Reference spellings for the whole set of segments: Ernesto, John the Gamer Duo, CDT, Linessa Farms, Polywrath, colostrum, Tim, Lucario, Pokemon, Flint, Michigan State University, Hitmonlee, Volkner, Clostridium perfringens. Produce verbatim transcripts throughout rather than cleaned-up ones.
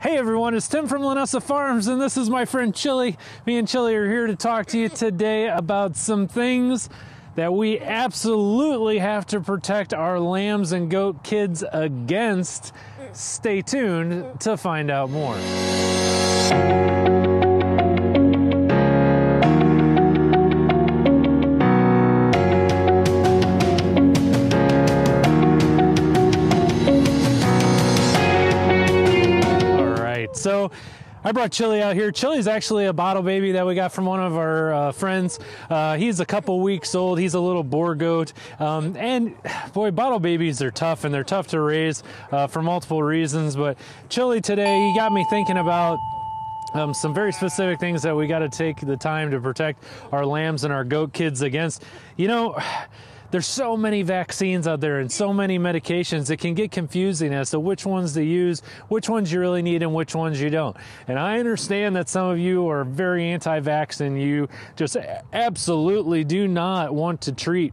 Hey everyone, it's Tim from Linessa Farms and this is my friend Chili. Me and Chili are here to talk to you today about some things that we absolutely have to protect our lambs and goat kids against. Stay tuned to find out more. So I brought Chili out here. Chili's actually a bottle baby that we got from one of our uh, friends. Uh, he's a couple weeks old. He's a little boar goat. Um, and boy, bottle babies are tough, and they're tough to raise uh, for multiple reasons. But Chili today, he got me thinking about Um, some very specific things that we got to take the time to protect our lambs and our goat kids against. You know, there's so many vaccines out there and so many medications, it can get confusing as to which ones to use, which ones you really need and which ones you don't. And I understand that some of you are very anti-vax and you just absolutely do not want to treat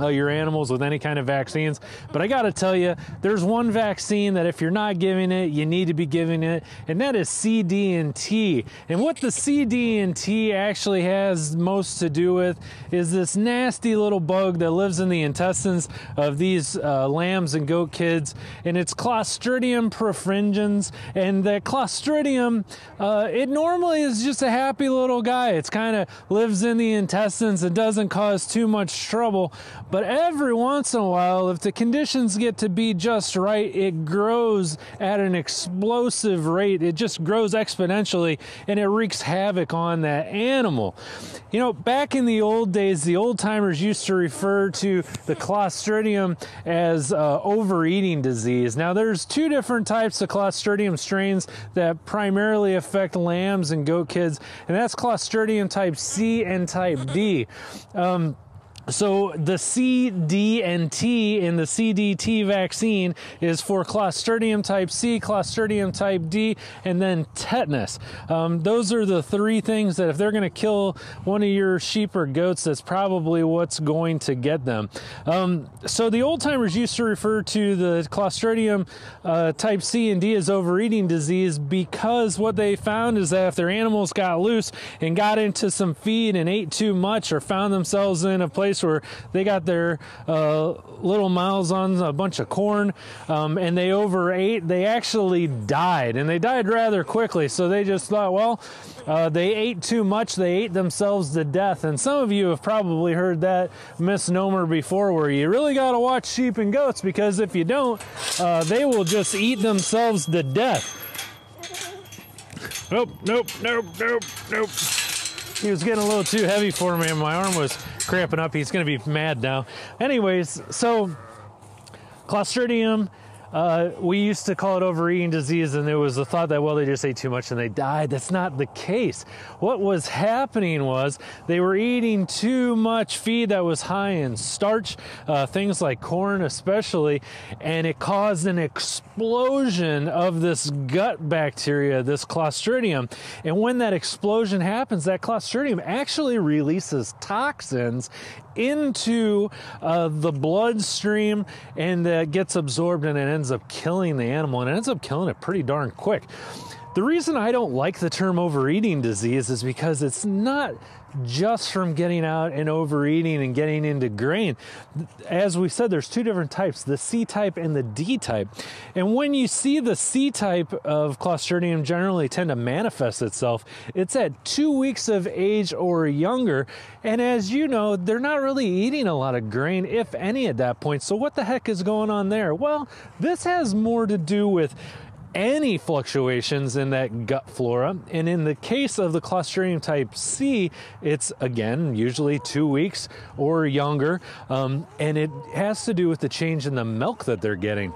Uh, your animals with any kind of vaccines, but I gotta tell you, there's one vaccine that if you're not giving it, you need to be giving it, and that is C D T. And what the C D T actually has most to do with is this nasty little bug that lives in the intestines of these uh, lambs and goat kids, and it's Clostridium perfringens. And that Clostridium, uh, it normally is just a happy little guy. It's kind of lives in the intestines and doesn't cause too much trouble. But every once in a while, if the conditions get to be just right, it grows at an explosive rate. It just grows exponentially, and it wreaks havoc on that animal. You know, back in the old days, the old timers used to refer to the Clostridium as uh, overeating disease. Now, there's two different types of Clostridium strains that primarily affect lambs and goat kids, and that's Clostridium type C and type D. Um, So the C D T in the C D T vaccine is for Clostridium type C, Clostridium type D, and then tetanus. Um, those are the three things that if they're going to kill one of your sheep or goats, that's probably what's going to get them. Um, so the old timers used to refer to the Clostridium uh, type C and D as overeating disease because what they found is that if their animals got loose and got into some feed and ate too much or found themselves in a place where they got their uh, little mouths on a bunch of corn um, and they overate, they actually died, and they died rather quickly. So they just thought, well, uh, they ate too much, they ate themselves to death. And some of you have probably heard that misnomer before, where you really got to watch sheep and goats, because if you don't, uh, they will just eat themselves to death. Nope, nope, nope, nope, nope. He was getting a little too heavy for me and my arm was cramping up. He's going to be mad now. Anyways, so Clostridium, uh, we used to call it overeating disease, and there was the thought that, well, they just ate too much and they died. That's not the case. What was happening was they were eating too much feed that was high in starch, uh, things like corn especially, and it caused an explosion of this gut bacteria, this Clostridium. And when that explosion happens, that Clostridium actually releases toxins into uh, the bloodstream, and that uh, gets absorbed, and it ends up killing the animal, and it ends up killing it pretty darn quick. The reason I don't like the term overeating disease is because it's not just from getting out and overeating and getting into grain. As we said, there's two different types, the C type and the D type. And when you see the C type of Clostridium generally tend to manifest itself, it's at two weeks of age or younger. And as you know, they're not really eating a lot of grain, if any, at that point. So what the heck is going on there? Well, this has more to do with any fluctuations in that gut flora. And in the case of the Clostridium type C, it's again usually two weeks or younger, um, and it has to do with the change in the milk that they're getting.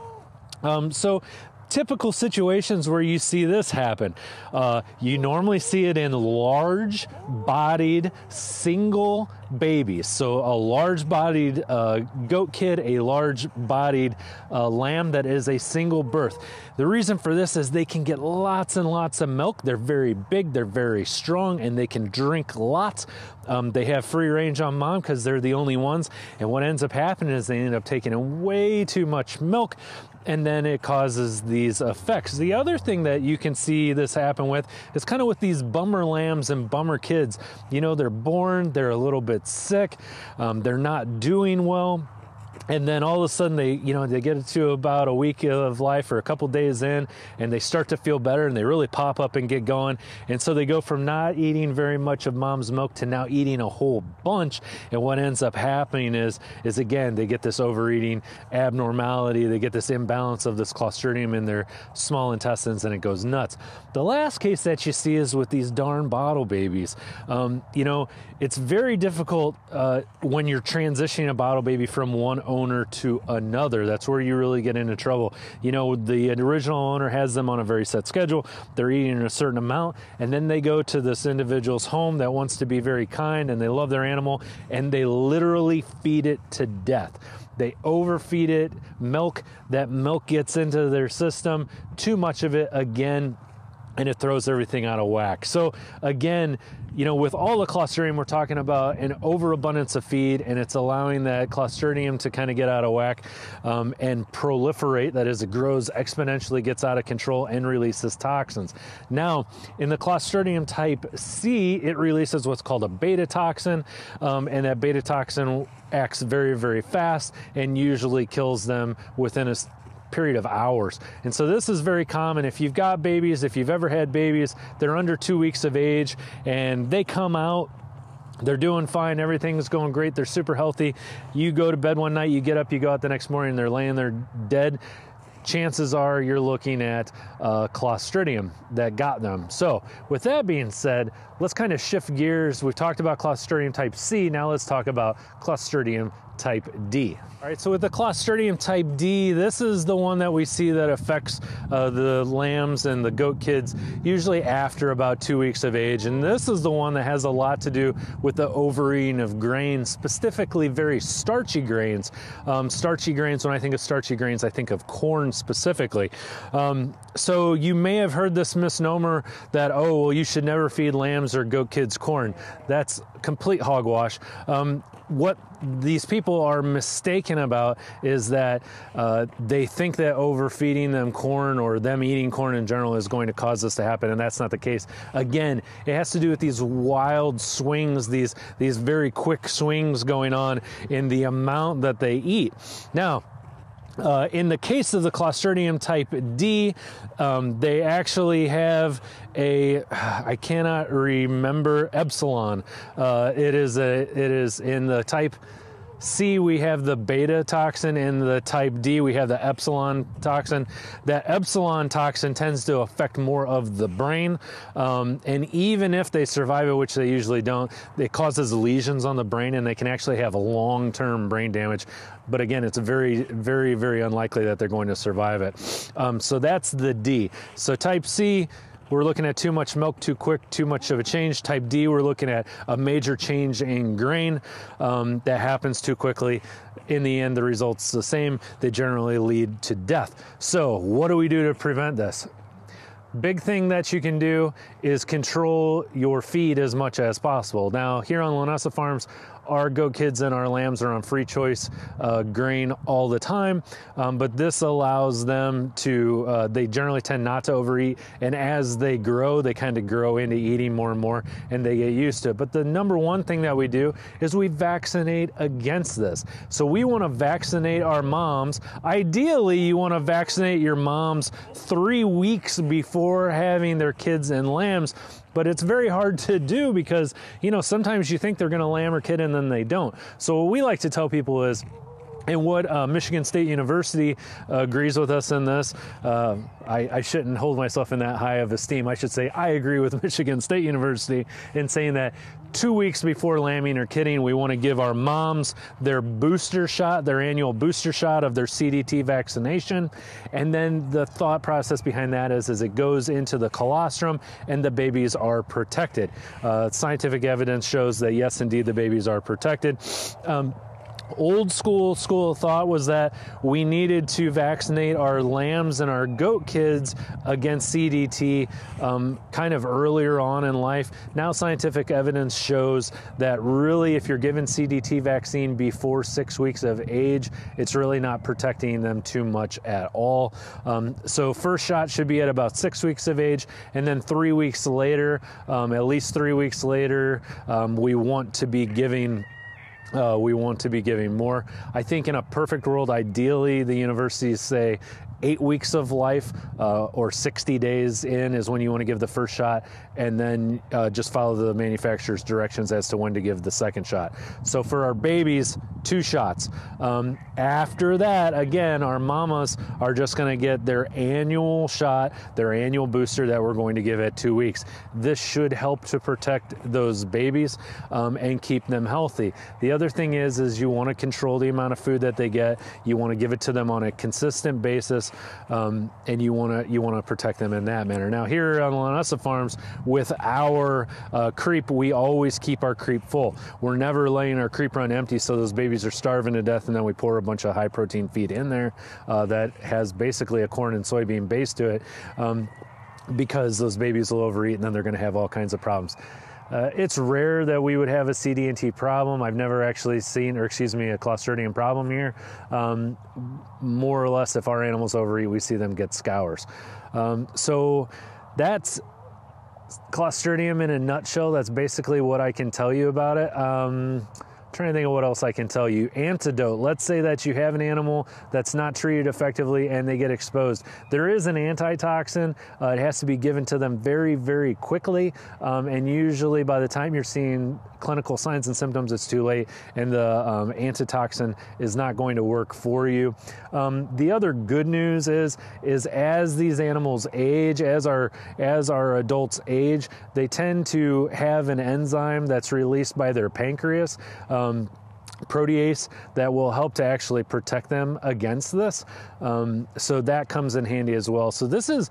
Um, so typical situations where you see this happen, uh, you normally see it in large bodied single babies. So a large bodied uh, goat kid, a large bodied uh, lamb that is a single birth. The reason for this is they can get lots and lots of milk. They're very big, they're very strong, and they can drink lots. Um, they have free range on mom because they're the only ones. And what ends up happening is they end up taking in way too much milk. and then it causes these effects. The other thing that you can see this happen with is kind of with these bummer lambs and bummer kids. You know, they're born, they're a little bit sick, um, they're not doing well. And then all of a sudden they, you know, they get to about a week of life or a couple days in, and they start to feel better and they really pop up and get going. And so they go from not eating very much of mom's milk to now eating a whole bunch. And what ends up happening is, is again, they get this overeating abnormality. They get this imbalance of this Clostridium in their small intestines, and it goes nuts. The last case that you see is with these darn bottle babies. Um, you know, it's very difficult uh, when you're transitioning a bottle baby from one owner to another. That's where you really get into trouble. You know, the original owner has them on a very set schedule. They're eating a certain amount, and then they go to this individual's home that wants to be very kind, and they love their animal, and they literally feed it to death. They overfeed it milk. That milk gets into their system, too much of it again, and it throws everything out of whack. So again, you know, with all the Clostridium, we're talking about an overabundance of feed, and it's allowing that Clostridium to kind of get out of whack um, and proliferate. That is, it grows exponentially, gets out of control, and releases toxins. Now, in the Clostridium type C, it releases what's called a beta toxin, um, and that beta toxin acts very, very fast and usually kills them within a period of hours. And so this is very common. If you've got babies, if you've ever had babies, they're under two weeks of age and they come out, they're doing fine, everything's going great, they're super healthy. You go to bed one night, you get up, you go out the next morning, and they're laying there dead. Chances are you're looking at uh, Clostridium that got them. So with that being said, let's kind of shift gears. We've talked about Clostridium type C, now let's talk about Clostridium type D. All right, so with the Clostridium type D, this is the one that we see that affects uh, the lambs and the goat kids, usually after about two weeks of age. And this is the one that has a lot to do with the overeating of grains, specifically very starchy grains. Um, starchy grains, when I think of starchy grains, I think of corn specifically. Um, so you may have heard this misnomer that, oh, well, you should never feed lambs or goat kids corn. That's complete hogwash. Um, what these people are mistaken about is that uh, they think that overfeeding them corn or them eating corn in general is going to cause this to happen, and that's not the case. Again, it has to do with these wild swings, these, these very quick swings going on in the amount that they eat. Now, Uh, in the case of the Clostridium type D, um, they actually have a, I cannot remember, epsilon. Uh, it is a, it is in the type C, we have the beta toxin, and the type D, we have the epsilon toxin. That epsilon toxin tends to affect more of the brain, um, and even if they survive it, which they usually don't, it causes lesions on the brain, and they can actually have long-term brain damage. But again, it's very, very, very unlikely that they're going to survive it. Um, so that's the D. So type C, we're looking at too much milk, too quick, too much of a change. Type D, we're looking at a major change in grain um, that happens too quickly. In the end, the result's the same. They generally lead to death. So what do we do to prevent this? Big thing that you can do is control your feed as much as possible. Now, here on Linessa Farms, our goat kids and our lambs are on free choice uh, grain all the time, um, but this allows them to, uh, they generally tend not to overeat, and as they grow, they kind of grow into eating more and more, and they get used to it. But the number one thing that we do is we vaccinate against this. So we wanna vaccinate our moms. Ideally, you wanna vaccinate your moms three weeks before having their kids and lambs, but it's very hard to do because, you know, sometimes you think they're gonna lamb or kid and then they don't. So what we like to tell people is, and what uh, Michigan State University uh, agrees with us in this, uh, I, I shouldn't hold myself in that high of esteem. I should say I agree with Michigan State University in saying that two weeks before lambing or kidding, we want to give our moms their booster shot, their annual booster shot of their C D T vaccination. And then the thought process behind that is, is it goes into the colostrum and the babies are protected. Uh, scientific evidence shows that yes, indeed, the babies are protected. Um, old school school of thought was that we needed to vaccinate our lambs and our goat kids against C D T um, kind of earlier on in life. Now scientific evidence shows that really if you're given C D T vaccine before six weeks of age, it's really not protecting them too much at all. Um, so first shot should be at about six weeks of age, and then three weeks later, um, at least three weeks later, um, we want to be giving Uh, we want to be giving more. I think in a perfect world, ideally, the universities say eight weeks of life uh, or sixty days in is when you want to give the first shot, and then uh, just follow the manufacturer's directions as to when to give the second shot. So for our babies, two shots. Um, after that, again, our mamas are just going to get their annual shot, their annual booster that we're going to give at two weeks. This should help to protect those babies um, and keep them healthy. The other thing is, is you want to control the amount of food that they get. You want to give it to them on a consistent basis. Um, and you want to you want to protect them in that manner. Now here on Linessa Farms, with our uh, creep, we always keep our creep full. We're never laying our creep run empty, so those babies are starving to death, and then we pour a bunch of high protein feed in there uh, that has basically a corn and soybean base to it, um, because those babies will overeat, and then they're going to have all kinds of problems. Uh, it's rare that we would have a C D T problem. I've never actually seen, or excuse me, a Clostridium problem here. Um, more or less, if our animals overeat, we see them get scours. Um, so that's Clostridium in a nutshell. That's basically what I can tell you about it. Um, trying to think of what else I can tell you. Antidote. Let's say that you have an animal that's not treated effectively and they get exposed. There is an antitoxin. Uh, it has to be given to them very, very quickly. Um, and usually by the time you're seeing clinical signs and symptoms, it's too late, and the um, antitoxin is not going to work for you. Um, the other good news is, is as these animals age, as our, as our adults age, they tend to have an enzyme that's released by their pancreas, um, protease, that will help to actually protect them against this. Um, so that comes in handy as well. So this is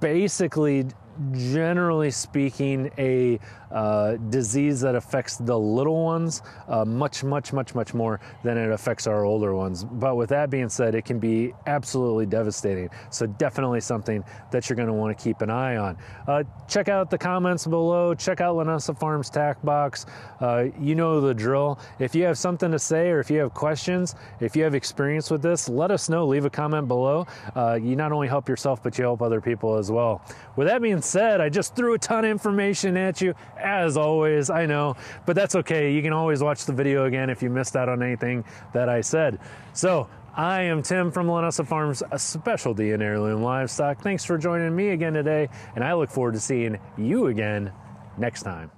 basically, generally speaking, a uh, disease that affects the little ones uh, much, much, much, much more than it affects our older ones. But with that being said, it can be absolutely devastating. So definitely something that you're going to want to keep an eye on. Uh, check out the comments below. Check out Linessa Farms Tac Box. Uh, you know the drill. If you have something to say, or if you have questions, if you have experience with this, let us know. Leave a comment below. Uh, you not only help yourself, but you help other people as well. With that being said, said I just threw a ton of information at you, as always, I know, but that's okay. You can always watch the video again if you missed out on anything that I said. So I am Tim from Linessa Farms, a specialty in heirloom livestock. Thanks for joining me again today, and I look forward to seeing you again next time.